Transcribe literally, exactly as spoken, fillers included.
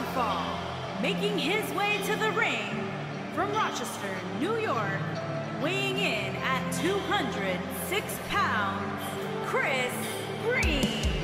Downfall, making his way to the ring from Rochester, New York, weighing in at two hundred six pounds, Chris Greene.